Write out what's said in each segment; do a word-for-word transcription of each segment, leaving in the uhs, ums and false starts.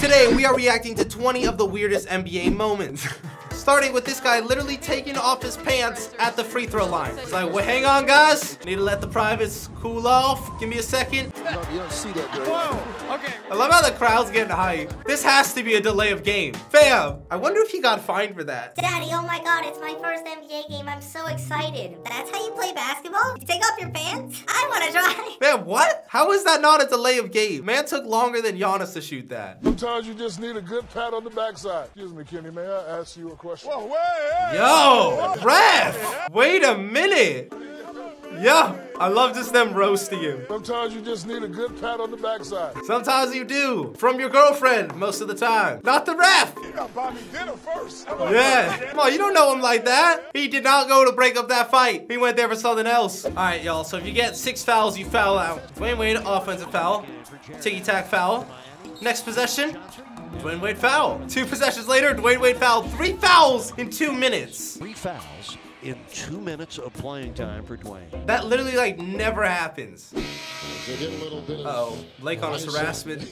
Today, we are reacting to twenty of the weirdest N B A moments. Starting with this guy literally taking off his pants at the free throw line. It's like, well, hang on, guys. Need to let the privates cool off. Give me a second. You don't, you don't see that, bro. Whoa, okay. I love how the crowd's getting hype. This has to be a delay of game. Fam, I wonder if he got fined for that. Daddy, oh my God, it's my first N B A game. I'm so excited. That's how you play basketball? You take off your pants? I want to try. Man, what? How is that not a delay of game? Man took longer than Giannis to shoot that. Sometimes you just need a good pat on the backside. Excuse me, Kenny, may I ask you a question? Whoa, wait, hey, yo, hey, ref! Hey, wait a minute! Yo, I love just them roasting you. Sometimes you just need a good pat on the backside. Sometimes you do. From your girlfriend, most of the time. Not the ref! You gotta buy me dinner first. Yeah. Come on, you don't know him like that. He did not go to break up that fight. He went there for something else. All right, y'all, so if you get six fouls, you foul out. Dwayne Wade, offensive foul. Ticky-tack foul. Next possession. Dwayne Wade foul. Two possessions later, Dwayne Wade foul. Three fouls in two minutes. Three fouls in two minutes of playing time for Dwayne. That literally, like, never happens. Uh-oh. Blake on his harassment.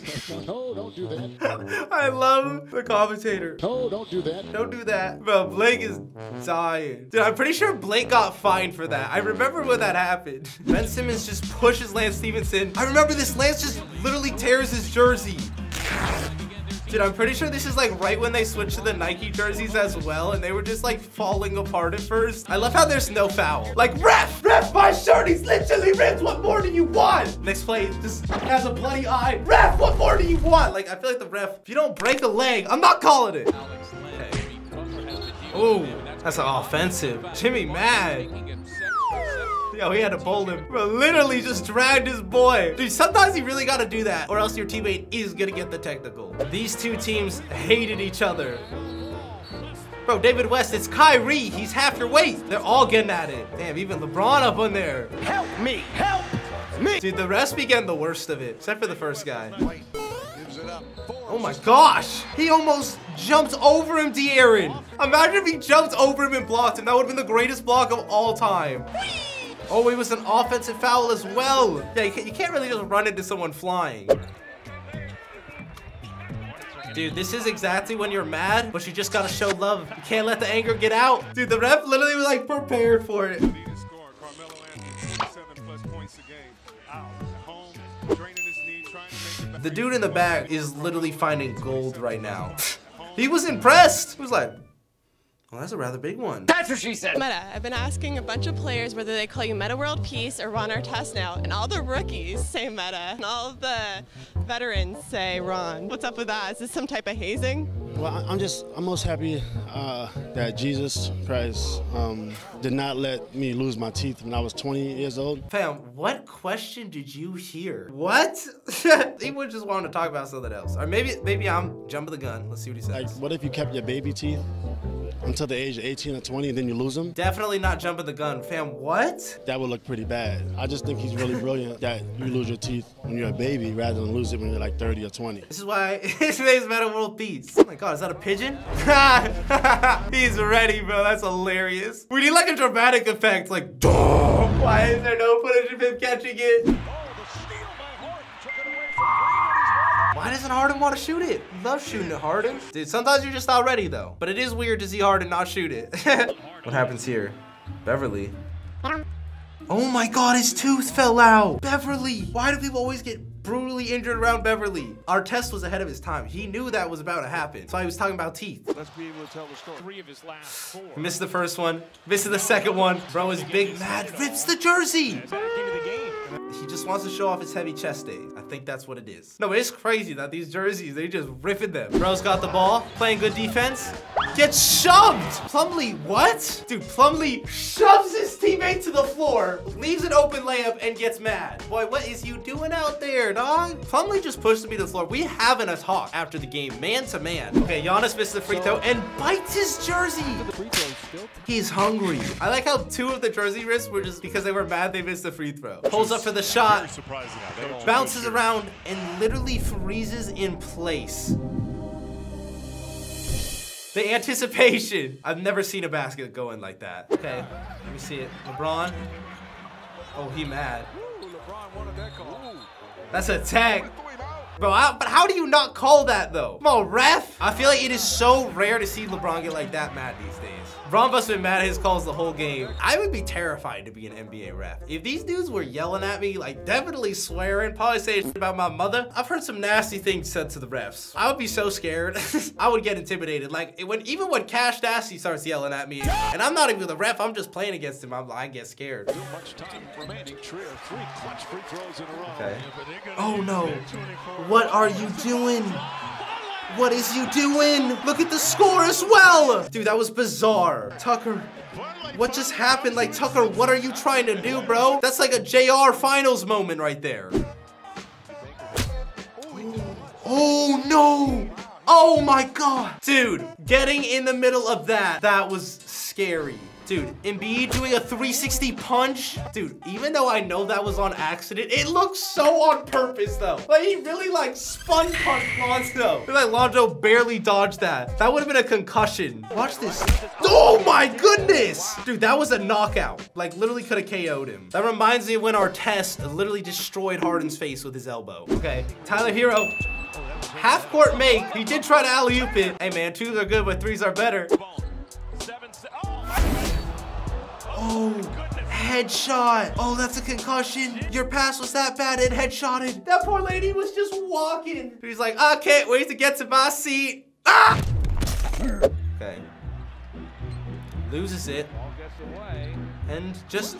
No, don't do that. I love the commentator. No, don't do that. Don't do that. Bro, Blake is dying. Dude, I'm pretty sure Blake got fined for that. I remember when that happened. Ben Simmons just pushes Lance Stevenson. I remember this. Lance just literally tears his jersey. Dude, I'm pretty sure this is like right when they switched to the Nike jerseys as well, and they were just like falling apart at first. I love how there's no foul. Like, ref, ref, my shirt, he's literally ripped. What more do you want? Next play, just has a bloody eye. Ref, what more do you want? Like, I feel like the ref, if you don't break a leg, I'm not calling it. Okay. Ooh, that's offensive. Jimmy mad. Yo, he had to bowl him. Bro, literally just dragged his boy. Dude, sometimes you really gotta do that, or else your teammate is gonna get the technical. These two teams hated each other. Bro, David West, it's Kyrie. He's half your weight. They're all getting at it. Damn, even LeBron up in there. Help me, help me. Dude, the rest began the worst of it, except for the first guy. Oh my gosh, he almost jumped over him, De'Aaron. Imagine if he jumped over him and blocked him. That would've been the greatest block of all time. Oh, it was an offensive foul as well. Yeah, you can't, you can't really just run into someone flying. Dude, this is exactly when you're mad, but you just gotta show love. You can't let the anger get out. Dude, the ref literally was like prepared for it. The dude in the back is literally finding gold right now. He was impressed. He was like, well, that's a rather big one. That's what she said. Metta, I've been asking a bunch of players whether they call you Metta World Peace or Ron Artest now, and all the rookies say Metta, and all the veterans say Ron. What's up with that? Is this some type of hazing? Well, I'm just, I'm most happy uh, that Jesus Christ um, did not let me lose my teeth when I was twenty years old. Fam, what question did you hear? What? He would just want to talk about something else. Or maybe, maybe I'm jumping the gun. Let's see what he says. Like, what if you kept your baby teeth until the age of eighteen or twenty, and then you lose him? Definitely not jumping the gun, fam. What? That would look pretty bad. I just think he's really brilliant that you lose your teeth when you're a baby rather than lose it when you're like thirty or twenty. This is why today's Metta World Peace. Oh my God, is that a pigeon? He's ready, bro. That's hilarious. We need like a dramatic effect, like, Dum! Why is there no footage of him catching it? Why doesn't Harden want to shoot it? Love shooting at Harden. Dude, sometimes you're just not ready though. But it is weird to see Harden not shoot it. What happens here? Beverly. Oh my God, his tooth fell out. Beverly. Why do people always get brutally injured around Beverly? Artest was ahead of his time. He knew that was about to happen. So he was talking about teeth. Let's be able to tell the story. Three of his last four. Missed the first one. Missed the second one. Bro is big mad. Rips the jersey. He just wants to show off his heavy chest day. I think that's what it is. No, it's crazy that these jerseys, they just ripping them. Bro's got the ball. Playing good defense. Gets shoved. Plumlee, what? Dude, Plumlee shoves his teammate to the floor. Leaves an open layup and gets mad. Boy, what is you doing out there, dog? Plumlee just pushed me to the floor. We having a talk after the game, man to man. Okay, Giannis misses the free throw and bites his jersey. He's hungry. I like how two of the jersey wrists were just because they were mad they missed the free throw. Pulls up for the shot, bounces around, and literally freezes in place. The anticipation. I've never seen a basket going like that. Okay, let me see it. LeBron. Oh, he mad. That's a tag. Bro, I, but how do you not call that though? Come on, ref. I feel like it is so rare to see LeBron get like that mad these days. LeBron must have been mad at his calls the whole game. I would be terrified to be an N B A ref. If these dudes were yelling at me, like definitely swearing, probably saying shit about my mother. I've heard some nasty things said to the refs. I would be so scared. I would get intimidated. Like when even when Cash Nasty starts yelling at me, and I'm not even the ref, I'm just playing against him. I'm, I get scared. Too much time remaining. Three clutch free throws in a row. Okay. Oh no! What are you doing? What is you doing? Look at the score as well! Dude, that was bizarre. Tucker, what just happened? Like, Tucker, what are you trying to do, bro? That's like a J R finals moment right there. Oh, no! Oh my God! Dude, getting in the middle of that, that was scary. Dude, Embiid doing a three sixty punch. Dude, even though I know that was on accident, it looks so on purpose though. Like he really like spun punch Lonzo. Like Lonzo barely dodged that. That would have been a concussion. Watch this. Oh my goodness. Dude, that was a knockout. Like literally could have K O'd him. That reminds me of when Artest literally destroyed Harden's face with his elbow. Okay, Tyler Hero. Half court make. He did try to alley-oop it. Hey man, twos are good, but threes are better. Oh, headshot. Oh, that's a concussion. Your pass was that bad, it headshotted. That poor lady was just walking. He's like, I can't wait to get to my seat. Ah! Okay. Loses it. And just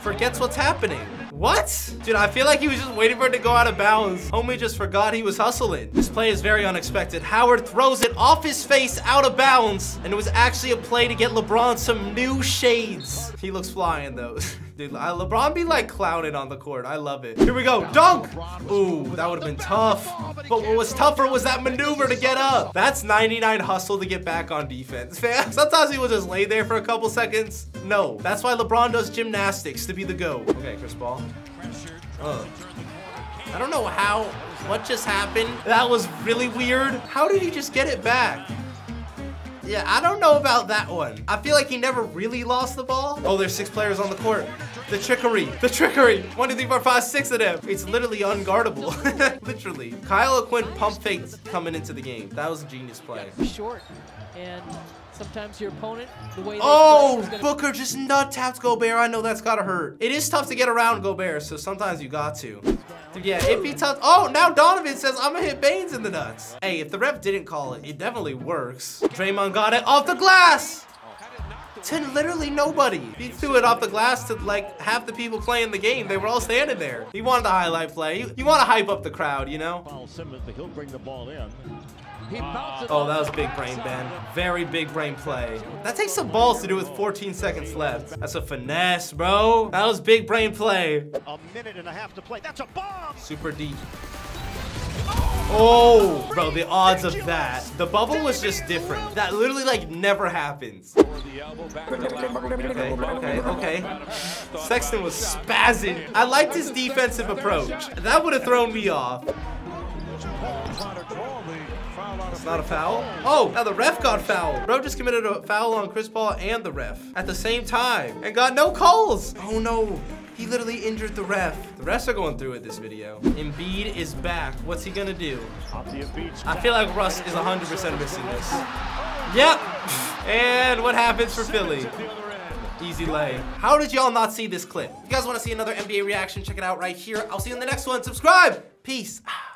forgets what's happening. What? Dude, I feel like he was just waiting for it to go out of bounds. Homie just forgot he was hustling. This play is very unexpected. Howard throws it off his face out of bounds, and it was actually a play to get LeBron some new shades. He looks flying though. Dude, LeBron be like clowning on the court. I love it. Here we go, dunk! Ooh, that would've been tough. But what was tougher was that maneuver to get up. That's ninety-nine hustle to get back on defense, fam. Sometimes he will just lay there for a couple seconds. No, that's why LeBron does gymnastics to be the GOAT. Okay, Chris Paul. Uh, I don't know how, what just happened. That was really weird. How did he just get it back? Yeah, I don't know about that one. I feel like he never really lost the ball. Oh, there's six players on the court. The trickery, the trickery. One, two, three, four, five, six of them. It's literally unguardable, literally. Kyle O'Quinn pump faked coming into the game. That was a genius play. Short, and sometimes your opponent, the way they oh, Booker just nut-tapped Gobert. I know that's gotta hurt. It is tough to get around Gobert, so sometimes you got to. Yeah, it'd be tough. Oh, now Donovan says I'm gonna hit Baines in the nuts. Hey, if the ref didn't call it, it definitely works. Draymond got it off the glass! To literally nobody. He threw it off the glass to like half the people playing the game. They were all standing there. He wanted the highlight play. You, you want to hype up the crowd, you know? He'll bring the ball in. Oh, that was big brain, Ben. Very big brain play. That takes some balls to do with fourteen seconds left. That's a finesse, bro. That was big brain play. A minute and a half to play. That's a bomb. Super deep. Oh, bro, the odds of that. The bubble was just different. That literally, like, never happens. Okay, okay, okay. Sexton was spazzing. I liked his defensive approach. That would have thrown me off. It's not a foul. Oh, now the ref got fouled. Bro just committed a foul on Chris Paul and the ref at the same time and got no calls. Oh, no. He literally injured the ref. The refs are going through it this video. Embiid is back. What's he gonna do? I feel like Russ is one hundred percent missing this. Yep. And what happens for Philly? Easy lay. How did y'all not see this clip? If you guys wanna see another N B A reaction, check it out right here. I'll see you in the next one. Subscribe. Peace.